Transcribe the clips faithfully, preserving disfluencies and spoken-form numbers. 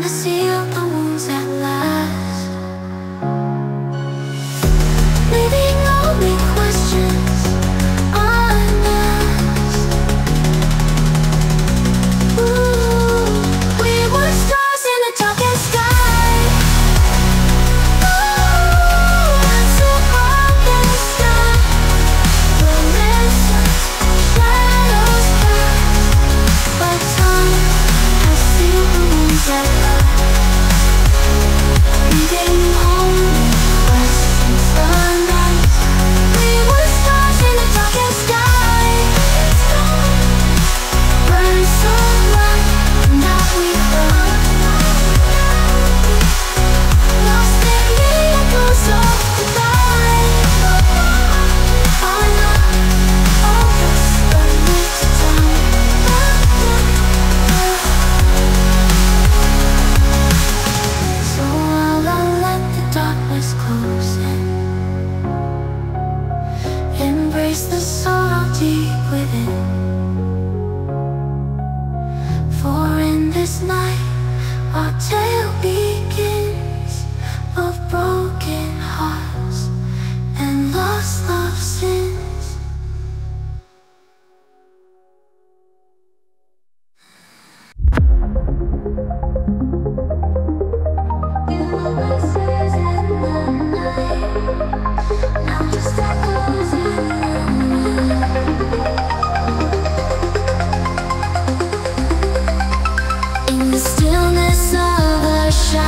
finally seal the wounds at last. Leaving only questions unasked. Ooh, we were stars in the darkest sky. Ooh, and so broken stuff. The lessons, shadows cast, but time has sealed the wounds at last. Embrace the sorrow deep within, for in this night our tale begins of broken hearts and lost love sins. You were my stars in the night, now just echoes in the in the stillness of a shadow.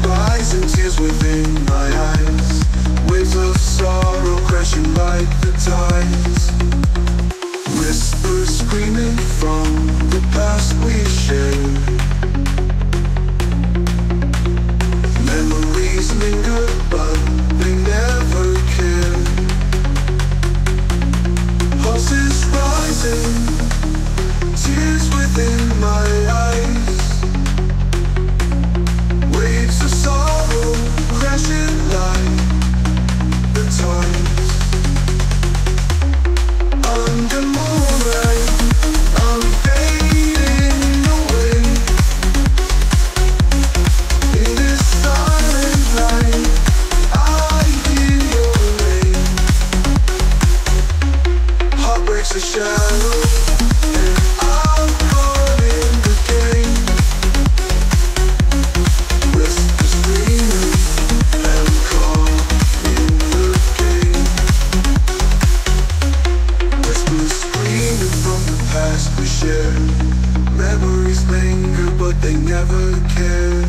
rise and tears within my eyes. Waves of sorrow crashing like the tides. Whispers screaming from the past we shared. Memories linger but they never care. Pulses rising, tears within my eyes. The sorrow crashing like the tides. Under moonlight I'm fading away. In this silent night I hear your name. Heart breaks a shadow. Memories linger but they never care.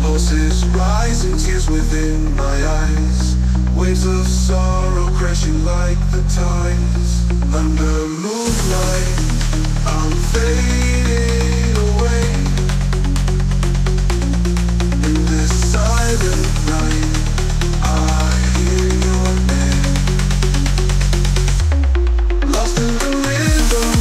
Pulses rising, tears within my eyes. Waves of sorrow crashing like the tides. Under moonlight I'm fading away. In this silent night I hear your name. Lost in the rhythm.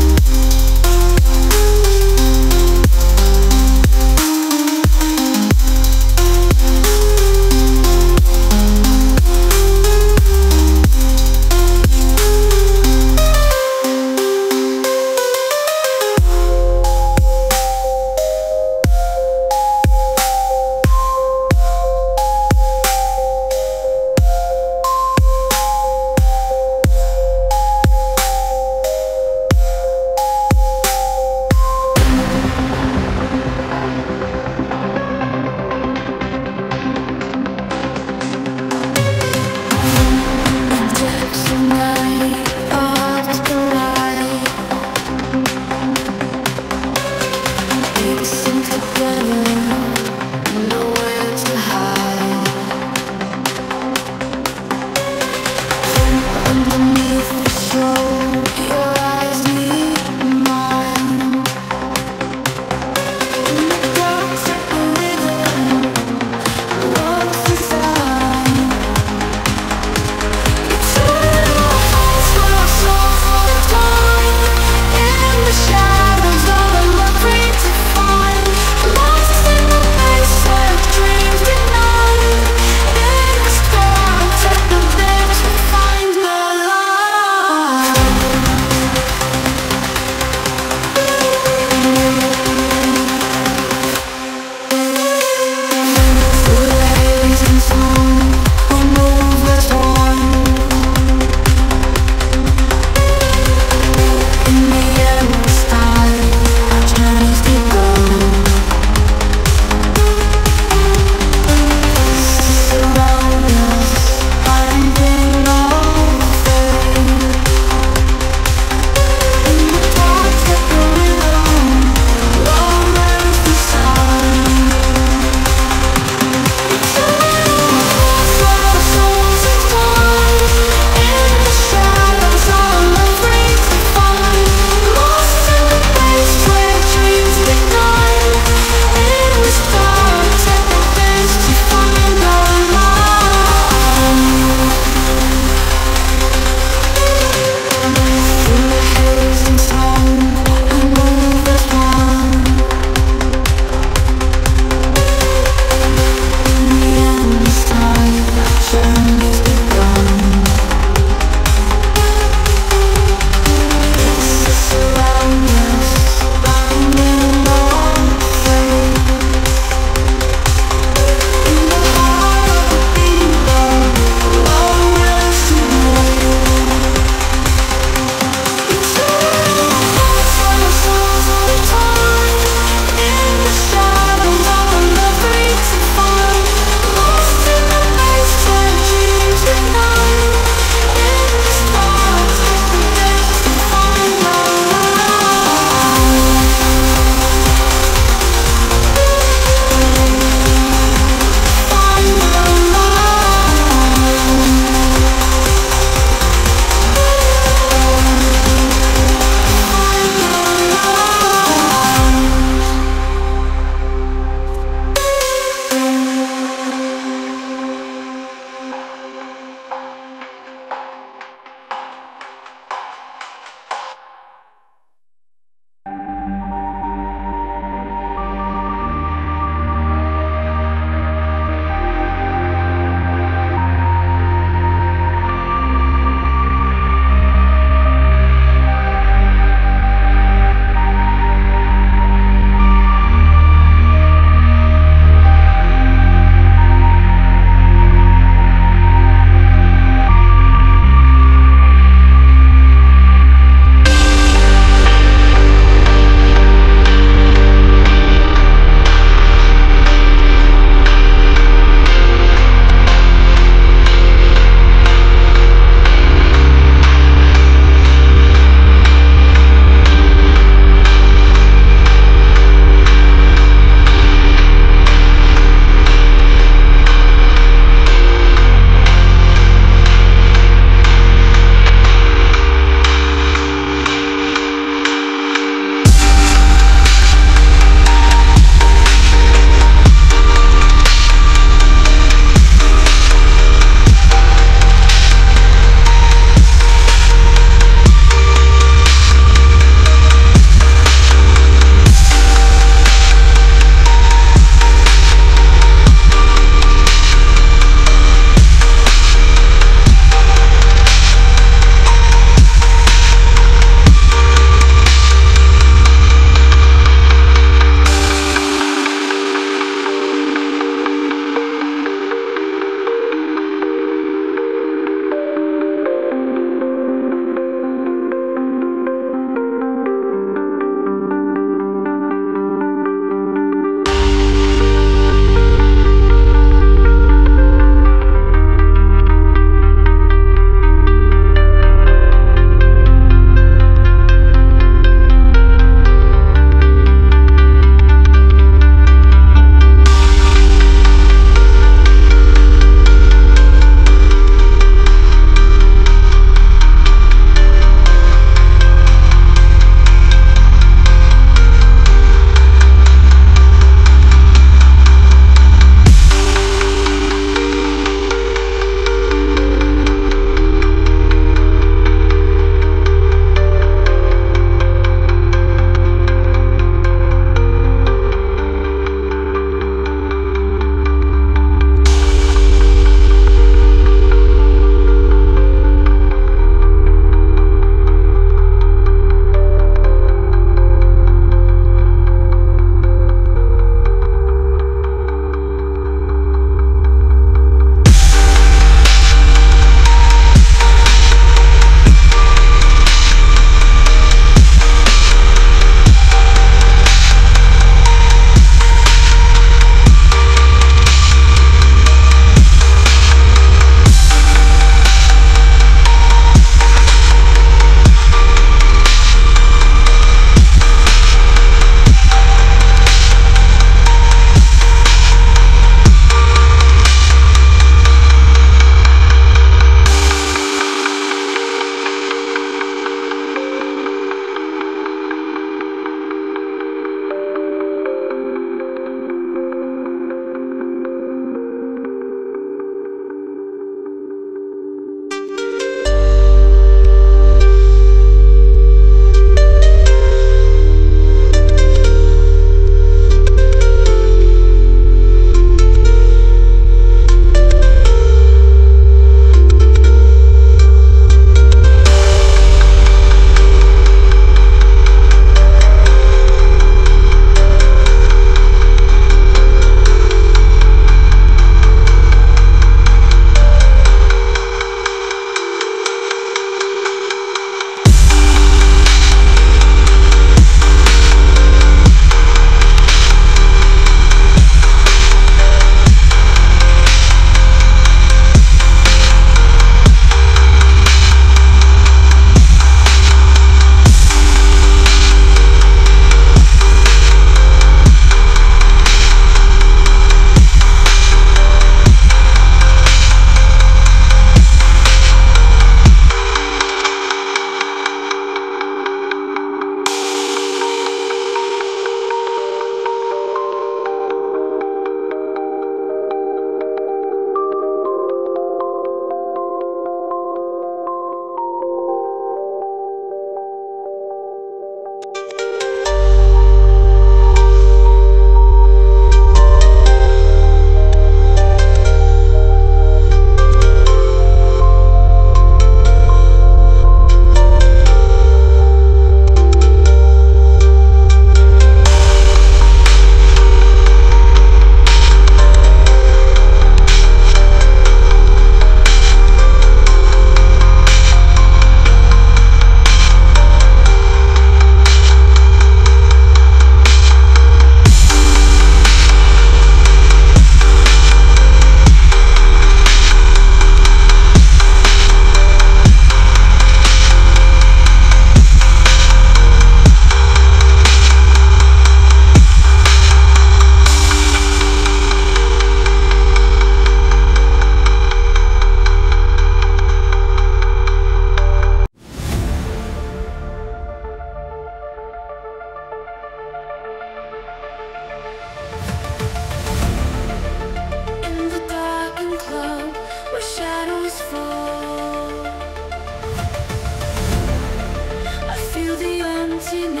Imagine